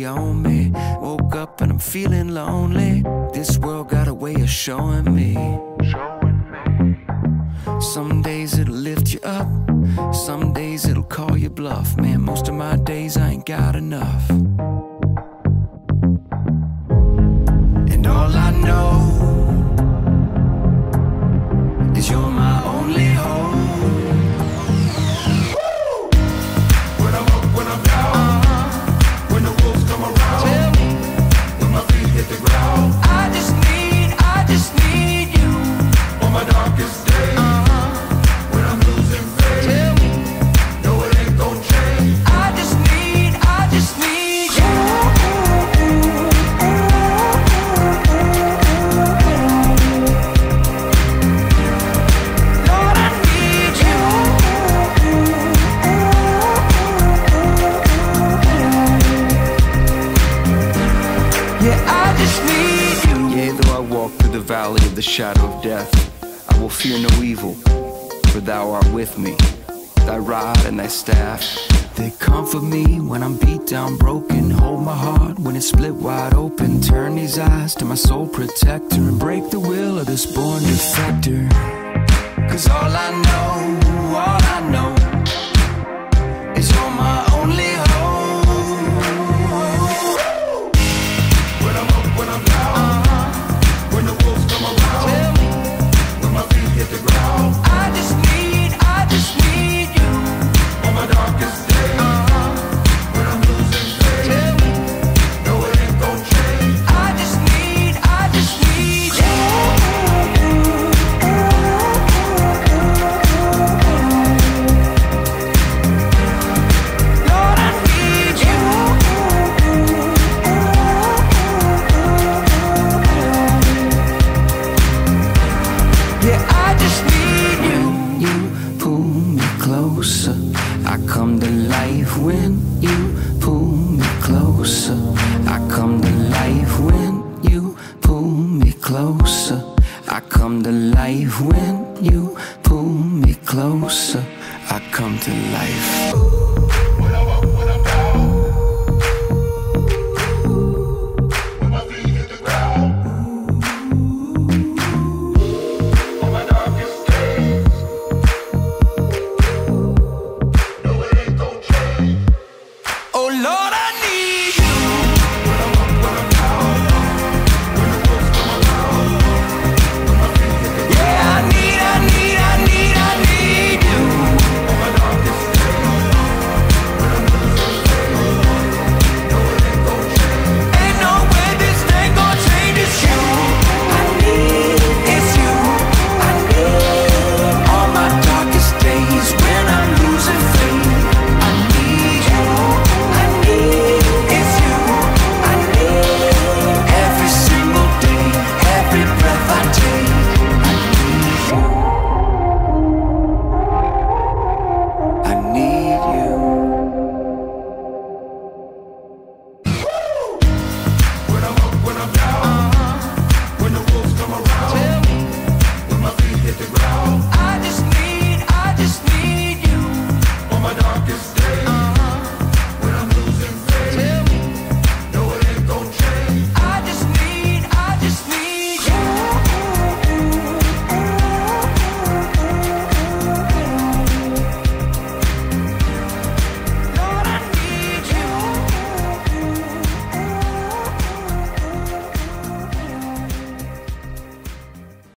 really own me. Woke up and I'm feeling lonely. This world got a way of showing me. Some days it'll lift you up, some days it'll call you bluff. Man, most of my days I ain't got enough. And all I know is you're my only hope. Valley of the shadow of death, I will fear no evil, for thou art with me. Thy rod and thy staff, they comfort me when I'm beat down, broken. Hold my heart when it's split wide open. Turn these eyes to my soul protector and break the will of this born defector. 'Cause all I know is you're my only hope. When you pull me closer, I come to life.